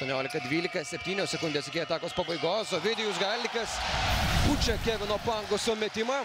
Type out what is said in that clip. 18-12, 7 sekundės iki atakos pabaigos. Ovidijus Galdikas pučia Kevino Pangoso metimą.